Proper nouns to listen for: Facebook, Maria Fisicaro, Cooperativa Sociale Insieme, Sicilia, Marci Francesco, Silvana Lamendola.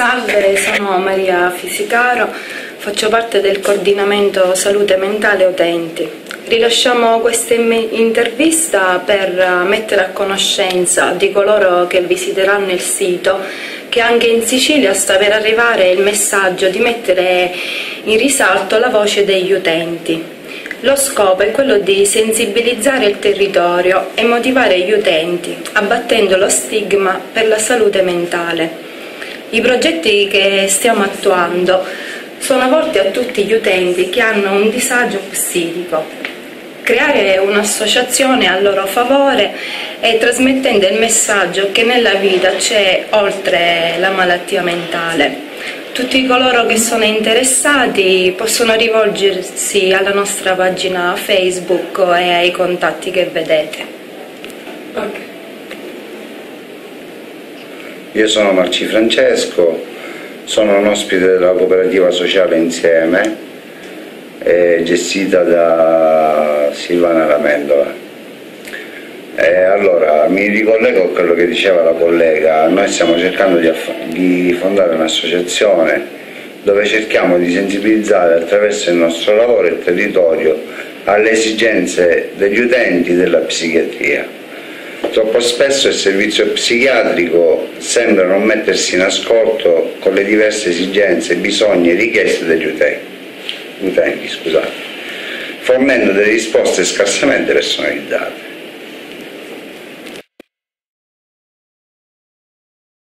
Salve, sono Maria Fisicaro, faccio parte del coordinamento salute mentale utenti. Rilasciamo questa intervista per mettere a conoscenza di coloro che visiteranno il sito che anche in Sicilia sta per arrivare il messaggio di mettere in risalto la voce degli utenti. Lo scopo è quello di sensibilizzare il territorio e motivare gli utenti, abbattendo lo stigma per la salute mentale. I progetti che stiamo attuando sono volti a tutti gli utenti che hanno un disagio psichico. Creare un'associazione a loro favore e trasmettendo il messaggio che nella vita c'è oltre la malattia mentale. Tutti coloro che sono interessati possono rivolgersi alla nostra pagina Facebook e ai contatti che vedete. Okay. Io sono Marci Francesco, sono un ospite della Cooperativa Sociale Insieme, gestita da Silvana Lamendola. Allora, mi ricollego a quello che diceva la collega. Noi stiamo cercando di fondare un'associazione dove cerchiamo di sensibilizzare attraverso il nostro lavoro il territorio alle esigenze degli utenti della psichiatria. Troppo spesso il servizio psichiatrico sembra non mettersi in ascolto con le diverse esigenze, bisogni e richieste degli utenti, fornendo delle risposte scarsamente personalizzate.